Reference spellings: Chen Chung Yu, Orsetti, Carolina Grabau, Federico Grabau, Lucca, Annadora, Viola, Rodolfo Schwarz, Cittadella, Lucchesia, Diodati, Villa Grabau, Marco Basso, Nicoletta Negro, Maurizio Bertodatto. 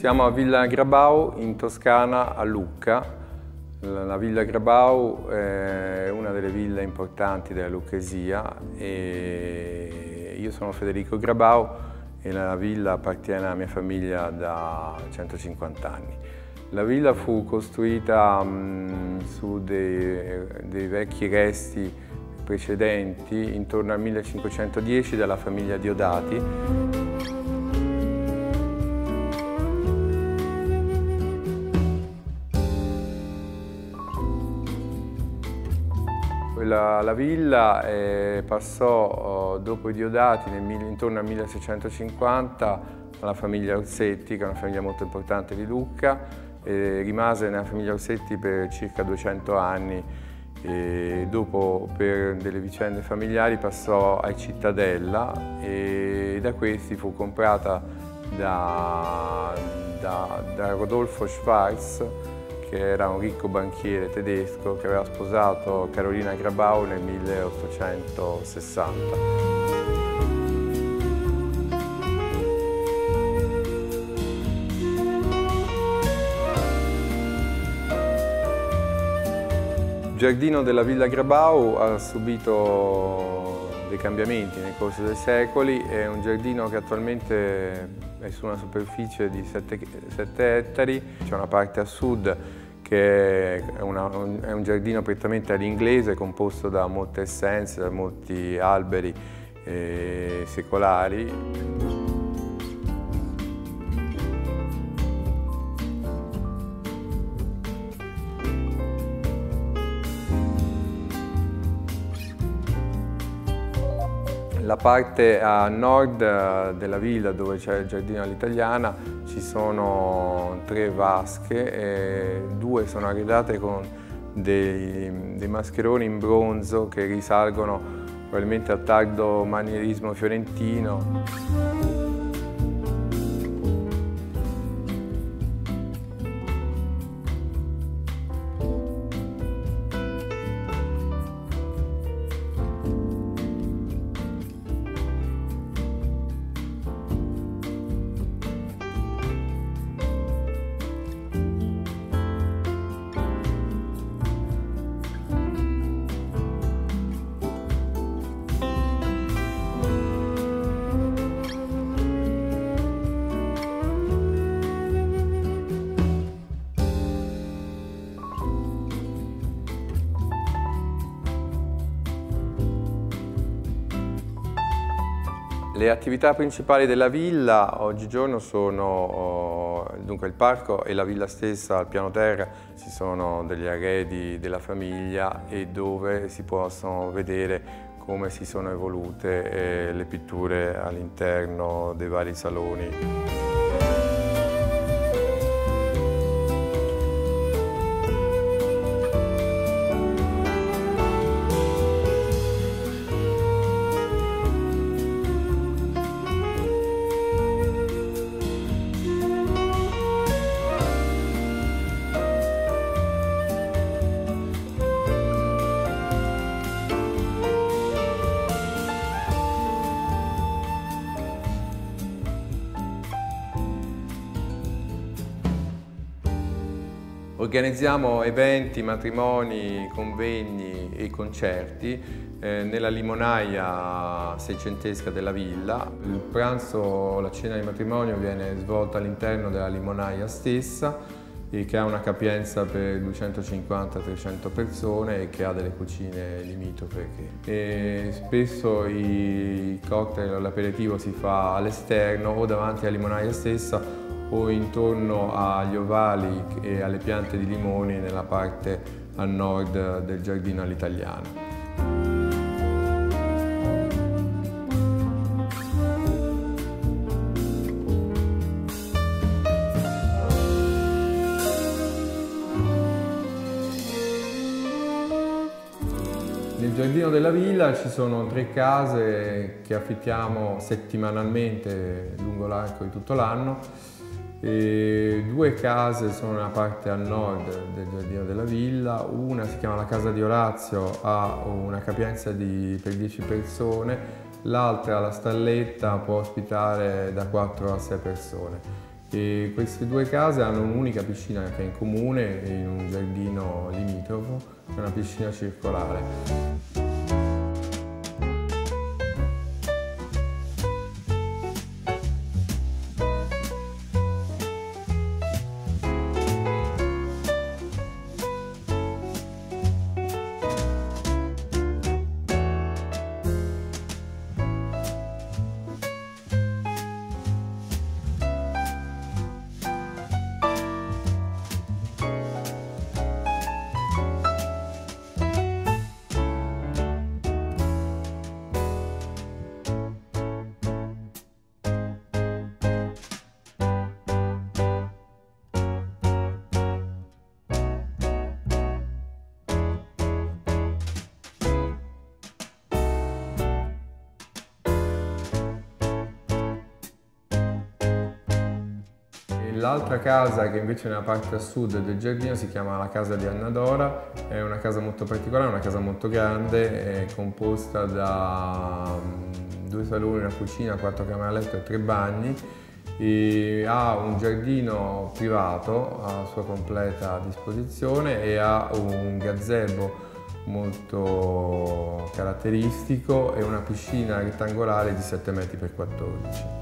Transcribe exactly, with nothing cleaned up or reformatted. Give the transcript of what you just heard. Siamo a Villa Grabau in Toscana, a Lucca. La Villa Grabau è una delle ville importanti della Lucchesia e io sono Federico Grabau e la villa appartiene alla mia famiglia da centocinquanta anni. La villa fu costruita mh, su dei, dei vecchi resti precedenti intorno al millecinquecentodieci dalla famiglia Diodati. La, la villa eh, passò dopo i Diodati nel, intorno al milleseicentocinquanta alla famiglia Orsetti, che è una famiglia molto importante di Lucca, e rimase nella famiglia Orsetti per circa duecento anni e dopo, per delle vicende familiari, passò ai Cittadella e da questi fu comprata da, da, da Rodolfo Schwarz, che era un ricco banchiere tedesco che aveva sposato Carolina Grabau nel milleottocentosessanta. Il giardino della Villa Grabau ha subito dei cambiamenti nel corso dei secoli, è un giardino che attualmente è su una superficie di sette ettari, c'è una parte a sud che è, una, un, è un giardino prettamente all'inglese, composto da molte essenze, da molti alberi eh, secolari. La parte a nord della villa, dove c'è il giardino all'italiana, ci sono tre vasche, e due sono arredate con dei, dei mascheroni in bronzo che risalgono probabilmente al tardo manierismo fiorentino. Le attività principali della villa oggigiorno sono dunque il parco e la villa stessa. Al piano terra ci sono degli arredi della famiglia e dove si possono vedere come si sono evolute le pitture all'interno dei vari saloni. Organizziamo eventi, matrimoni, convegni e concerti eh, nella limonaia seicentesca della villa. Il pranzo, la cena di matrimonio viene svolta all'interno della limonaia stessa, e che ha una capienza per duecentocinquanta trecento persone e che ha delle cucine limitrofe. E spesso i cocktail, l'aperitivo si fa all'esterno o davanti alla limonaia stessa, o intorno agli ovali e alle piante di limoni nella parte a nord del giardino all'italiana. Nel giardino della villa ci sono tre case che affittiamo settimanalmente lungo l'arco di tutto l'anno. E due case sono nella parte a nord del giardino della villa, una si chiama la casa di Orazio, ha una capienza di, per dieci persone, l'altra, la stalletta, può ospitare da quattro a sei persone. E queste due case hanno un'unica piscina che è in comune e in un giardino limitrofo, è una piscina circolare. L'altra casa che invece è nella parte a sud del giardino si chiama la casa di Annadora, è una casa molto particolare, una casa molto grande, è composta da due saloni, una cucina, quattro camere a letto e tre bagni, e ha un giardino privato a sua completa disposizione e ha un gazebo molto caratteristico e una piscina rettangolare di sette metri per quattordici.